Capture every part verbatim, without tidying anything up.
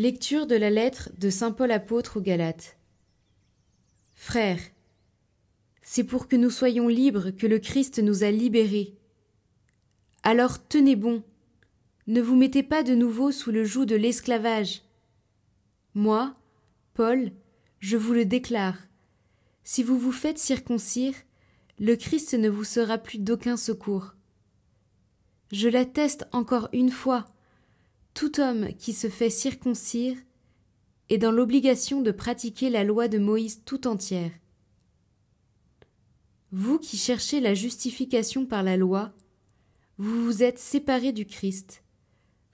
Lecture de la lettre de saint Paul apôtre aux Galates. Frères, c'est pour que nous soyons libres que le Christ nous a libérés. Alors tenez bon, ne vous mettez pas de nouveau sous le joug de l'esclavage. Moi, Paul, je vous le déclare, si vous vous faites circoncire, le Christ ne vous sera plus d'aucun secours. Je l'atteste encore une fois, tout homme qui se fait circoncire est dans l'obligation de pratiquer la loi de Moïse tout entière. Vous qui cherchez la justification par la loi, vous vous êtes séparés du Christ,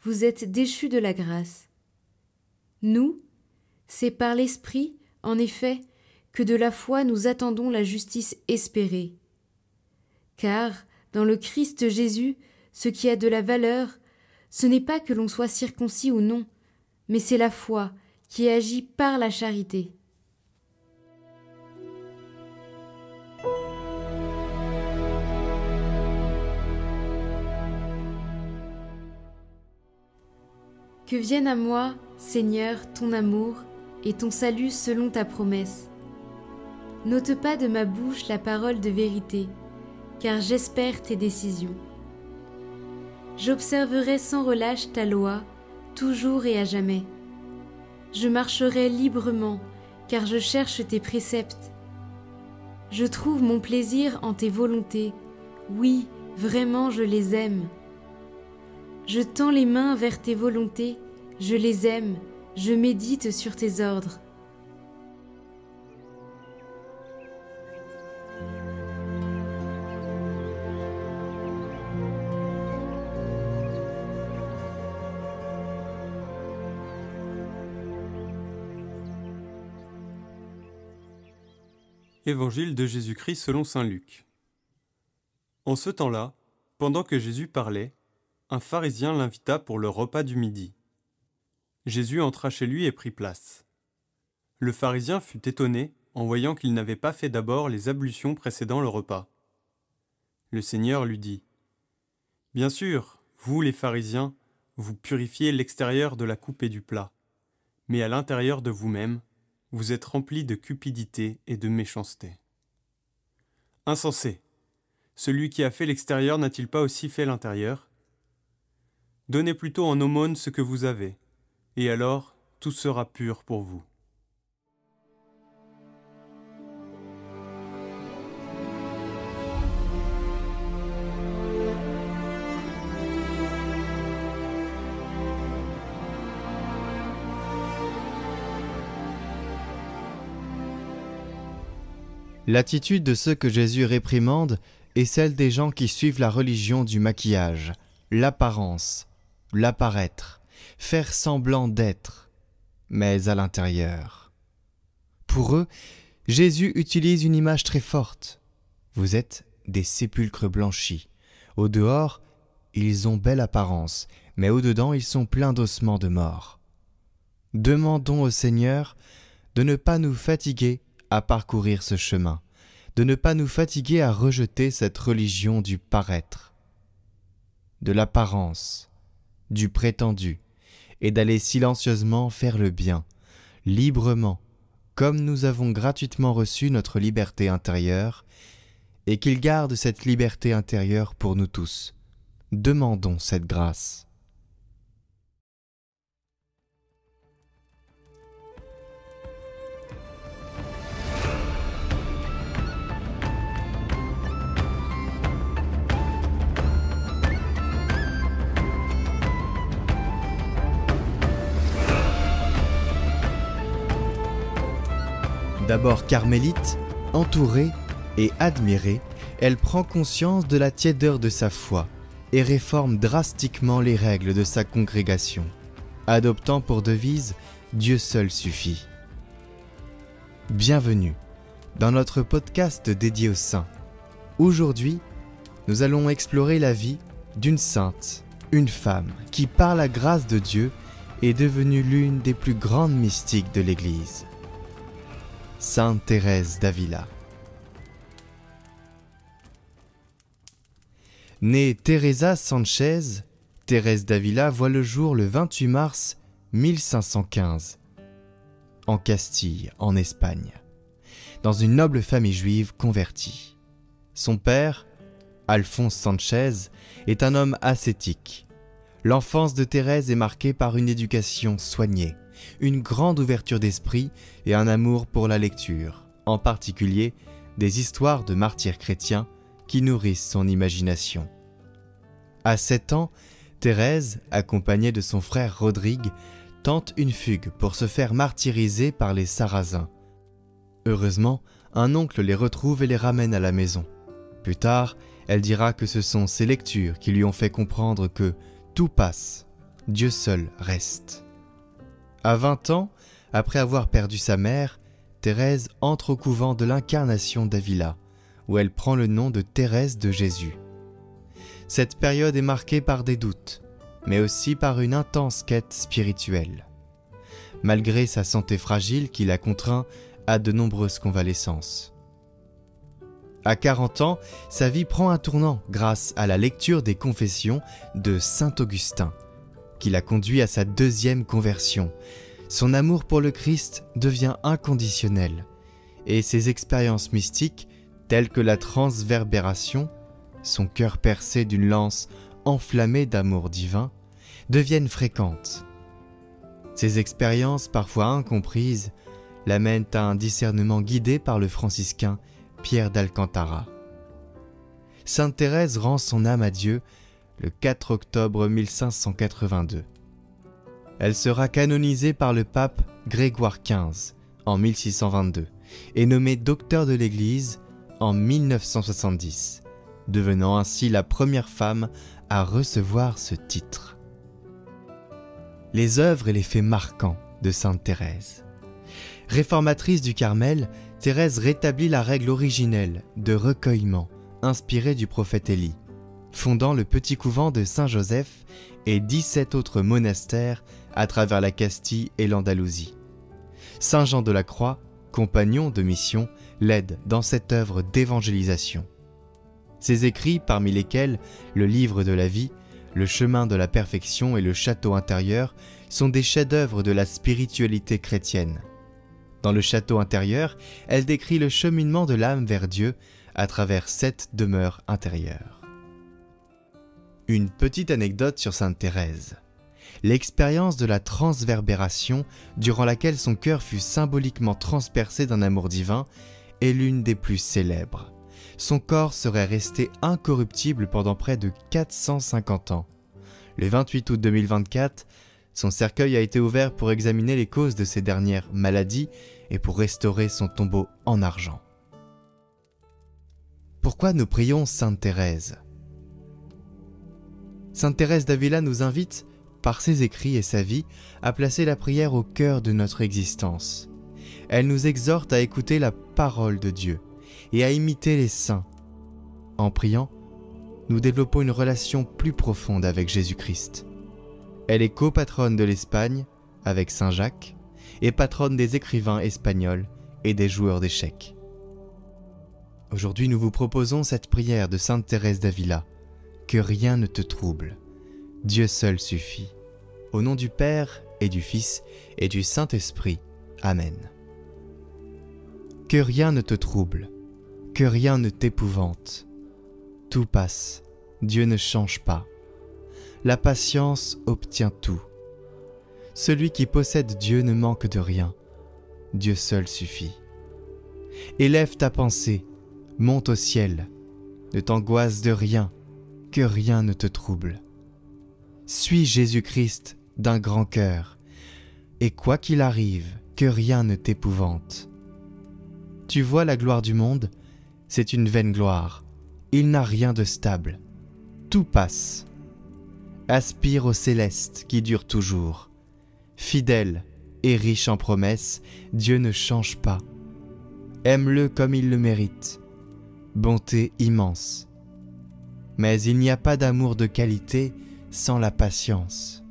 vous êtes déchus de la grâce. Nous, c'est par l'Esprit, en effet, que de la foi nous attendons la justice espérée. Car, dans le Christ Jésus, ce qui a de la valeur, ce n'est pas que l'on soit circoncis ou non, mais c'est la foi qui agit par la charité. Que vienne à moi, Seigneur, ton amour et ton salut selon ta promesse. N'ôte pas de ma bouche la parole de vérité, car j'espère tes décisions. J'observerai sans relâche ta loi, toujours et à jamais. Je marcherai librement, car je cherche tes préceptes. Je trouve mon plaisir en tes volontés, oui, vraiment je les aime. Je tends les mains vers tes volontés, je les aime, je médite sur tes ordres. Évangile de Jésus-Christ selon saint Luc. En ce temps-là, pendant que Jésus parlait, un pharisien l'invita pour le repas du midi. Jésus entra chez lui et prit place. Le pharisien fut étonné en voyant qu'il n'avait pas fait d'abord les ablutions précédant le repas. Le Seigneur lui dit : « Bien sûr, vous les pharisiens, vous purifiez l'extérieur de la coupe et du plat, mais à l'intérieur de vous-même, vous êtes remplis de cupidité et de méchanceté. Insensé, celui qui a fait l'extérieur n'a-t-il pas aussi fait l'intérieur? Donnez plutôt en aumône ce que vous avez, et alors tout sera pur pour vous. » L'attitude de ceux que Jésus réprimande est celle des gens qui suivent la religion du maquillage, l'apparence, l'apparaître, faire semblant d'être, mais à l'intérieur. Pour eux, Jésus utilise une image très forte. Vous êtes des sépulcres blanchis. Au dehors, ils ont belle apparence, mais au-dedans, ils sont pleins d'ossements de mort. Demandons au Seigneur de ne pas nous fatiguer à parcourir ce chemin, de ne pas nous fatiguer à rejeter cette religion du paraître, de l'apparence, du prétendu, et d'aller silencieusement faire le bien, librement, comme nous avons gratuitement reçu notre liberté intérieure, et qu'il garde cette liberté intérieure pour nous tous. Demandons cette grâce. D'abord carmélite, entourée et admirée, elle prend conscience de la tiédeur de sa foi et réforme drastiquement les règles de sa congrégation, adoptant pour devise « Dieu seul suffit ». Bienvenue dans notre podcast dédié aux saints. Aujourd'hui, nous allons explorer la vie d'une sainte, une femme qui, par la grâce de Dieu, est devenue l'une des plus grandes mystiques de l'Église. Sainte Thérèse d'Avila. Née Teresa Sanchez, Thérèse d'Avila voit le jour le vingt-huit mars mille cinq cent quinze, en Castille, en Espagne, dans une noble famille juive convertie. Son père, Alphonse Sanchez, est un homme ascétique. L'enfance de Thérèse est marquée par une éducation soignée, une grande ouverture d'esprit et un amour pour la lecture, en particulier des histoires de martyrs chrétiens qui nourrissent son imagination. À sept ans, Thérèse, accompagnée de son frère Rodrigue, tente une fugue pour se faire martyriser par les Sarrasins. Heureusement, un oncle les retrouve et les ramène à la maison. Plus tard, elle dira que ce sont ses lectures qui lui ont fait comprendre que tout passe, Dieu seul reste. À vingt ans, après avoir perdu sa mère, Thérèse entre au couvent de l'Incarnation d'Avila, où elle prend le nom de Thérèse de Jésus. Cette période est marquée par des doutes, mais aussi par une intense quête spirituelle. Malgré sa santé fragile qui la contraint à de nombreuses convalescences. À quarante ans, sa vie prend un tournant grâce à la lecture des Confessions de Saint Augustin, qui la conduit à sa deuxième conversion. Son amour pour le Christ devient inconditionnel, et ses expériences mystiques, telles que la transverbération, son cœur percé d'une lance enflammée d'amour divin, deviennent fréquentes. Ces expériences, parfois incomprises, l'amènent à un discernement guidé par le franciscain Pierre d'Alcantara. Sainte Thérèse rend son âme à Dieu le quatre octobre mille cinq cent quatre-vingt-deux. Elle sera canonisée par le pape Grégoire quinze en mille six cent vingt-deux et nommée docteur de l'Église en mille neuf cent soixante-dix, devenant ainsi la première femme à recevoir ce titre. Les œuvres et les faits marquants de Sainte Thérèse. Réformatrice du Carmel, Thérèse rétablit la règle originelle de recueillement inspirée du prophète Élie, fondant le petit couvent de Saint-Joseph et dix-sept autres monastères à travers la Castille et l'Andalousie. Saint Jean de la Croix, compagnon de mission, l'aide dans cette œuvre d'évangélisation. Ses écrits, parmi lesquels le Livre de la vie, le Chemin de la perfection et le Château intérieur, sont des chefs-d'œuvre de la spiritualité chrétienne. Dans le Château intérieur, elle décrit le cheminement de l'âme vers Dieu à travers sept demeures intérieures. Une petite anecdote sur Sainte Thérèse. L'expérience de la transverbération, durant laquelle son cœur fut symboliquement transpercé d'un amour divin, est l'une des plus célèbres. Son corps serait resté incorruptible pendant près de quatre cent cinquante ans. Le vingt-huit août deux mille vingt-quatre, son cercueil a été ouvert pour examiner les causes de ses dernières maladies et pour restaurer son tombeau en argent. Pourquoi nous prions Sainte Thérèse ? Sainte Thérèse d'Avila nous invite, par ses écrits et sa vie, à placer la prière au cœur de notre existence. Elle nous exhorte à écouter la parole de Dieu et à imiter les saints. En priant, nous développons une relation plus profonde avec Jésus-Christ. Elle est copatronne de l'Espagne avec Saint Jacques et patronne des écrivains espagnols et des joueurs d'échecs. Aujourd'hui, nous vous proposons cette prière de Sainte Thérèse d'Avila. Que rien ne te trouble, Dieu seul suffit. Au nom du Père et du Fils et du Saint-Esprit. Amen. Que rien ne te trouble, que rien ne t'épouvante. Tout passe, Dieu ne change pas. La patience obtient tout. Celui qui possède Dieu ne manque de rien. Dieu seul suffit. Élève ta pensée, monte au ciel. Ne t'angoisse de rien, que rien ne te trouble. Suis Jésus-Christ d'un grand cœur, et quoi qu'il arrive, que rien ne t'épouvante. Tu vois la gloire du monde, c'est une vaine gloire, il n'a rien de stable, tout passe. Aspire au céleste qui dure toujours. Fidèle et riche en promesses, Dieu ne change pas. Aime-le comme il le mérite, bonté immense. Mais il n'y a pas d'amour de qualité sans la patience.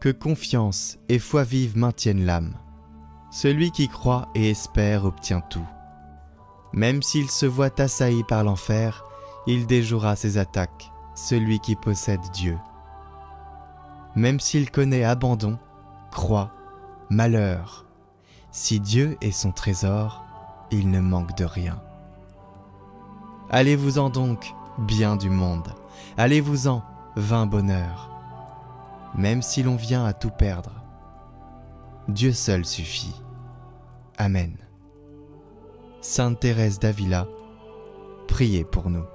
Que confiance et foi vive maintiennent l'âme. Celui qui croit et espère obtient tout. Même s'il se voit assailli par l'enfer, il déjouera ses attaques, celui qui possède Dieu. Même s'il connaît abandon, croix, malheur. Si Dieu est son trésor, il ne manque de rien. Allez-vous-en donc, bien du monde, allez-vous-en, vain bonheur, même si l'on vient à tout perdre. Dieu seul suffit. Amen. Sainte Thérèse d'Avila, priez pour nous.